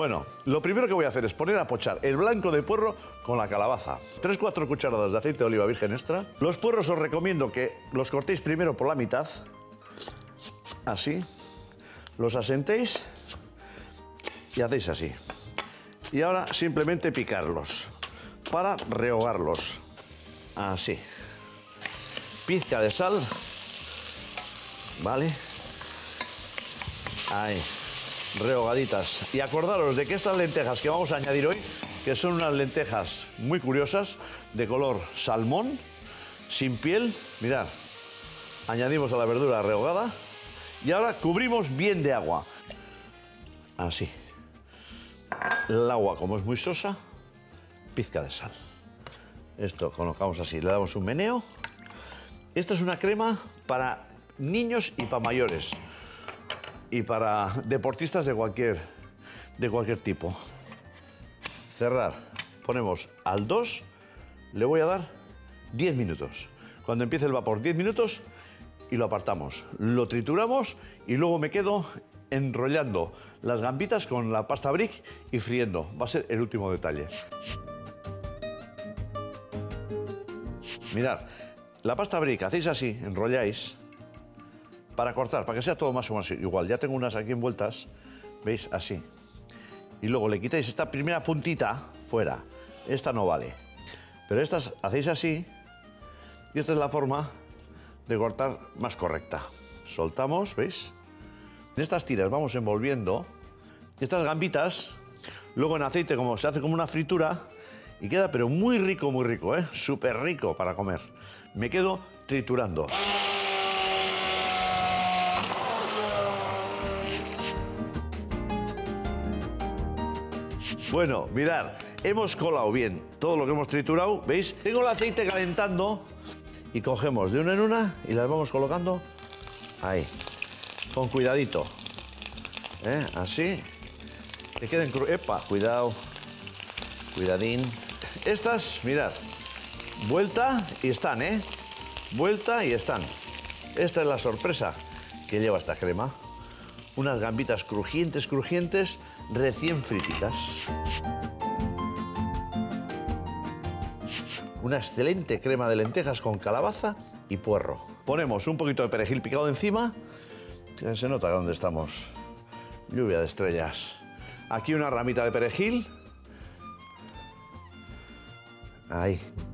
Bueno, lo primero que voy a hacer es poner a pochar el blanco de puerro con la calabaza. 3-4 cucharadas de aceite de oliva virgen extra. Los puerros os recomiendo que los cortéis primero por la mitad, así. Los asentéis y hacéis así. Y ahora simplemente picarlos para rehogarlos, así. Pizca de sal, ¿vale? Ahí, rehogaditas. Y acordaros de que estas lentejas que vamos a añadir hoy, que son unas lentejas muy curiosas, de color salmón, sin piel. Mirad, añadimos a la verdura rehogada y ahora cubrimos bien de agua. Así. El agua, como es muy sosa, pizca de sal. Esto colocamos así, le damos un meneo. Esta es una crema para niños y para mayores. Y para deportistas de cualquier tipo. Cerrar. Ponemos al 2, le voy a dar 10 minutos. Cuando empiece el vapor, 10 minutos y lo apartamos. Lo trituramos y luego me quedo enrollando las gambitas con la pasta brick y friendo. Va a ser el último detalle. Mirad, la pasta brick, hacéis así, enrolláis. Para cortar, para que sea todo más o menos igual. Ya tengo unas aquí envueltas, ¿veis? Así. Y luego le quitáis esta primera puntita fuera. Esta no vale. Pero estas hacéis así. Y esta es la forma de cortar más correcta. Soltamos, ¿veis? En estas tiras vamos envolviendo. Y estas gambitas, luego en aceite, como se hace como una fritura. Y queda, pero muy rico, ¿eh? Súper rico para comer. Me quedo triturando. Bueno, mirad, hemos colado bien todo lo que hemos triturado, ¿veis? Tengo el aceite calentando y cogemos de una en una y las vamos colocando ahí, con cuidadito, ¿eh? Así, que queden crudas. ¡Epa! Cuidado, cuidadín. Estas, mirad, vuelta y están, ¿eh? Vuelta y están. Esta es la sorpresa que lleva esta crema. Unas gambitas crujientes, crujientes, recién frititas. Una excelente crema de lentejas con calabaza y puerro. Ponemos un poquito de perejil picado encima. Que se nota dónde estamos. Lluvia de estrellas. Aquí una ramita de perejil. Ahí.